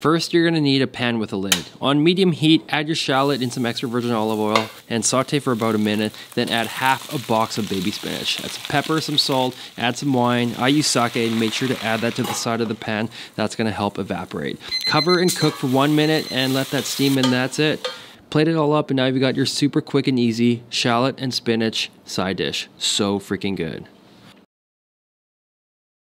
First, you're gonna need a pan with a lid. On medium heat, add your shallot in some extra virgin olive oil and saute for about a minute, then add half a box of baby spinach. Add some pepper, some salt, add some wine. I use sake and make sure to add that to the side of the pan. That's gonna help evaporate. Cover and cook for 1 minute and let that steam in, that's it. Plate it all up and now you've got your super quick and easy shallot and spinach side dish. So freaking good.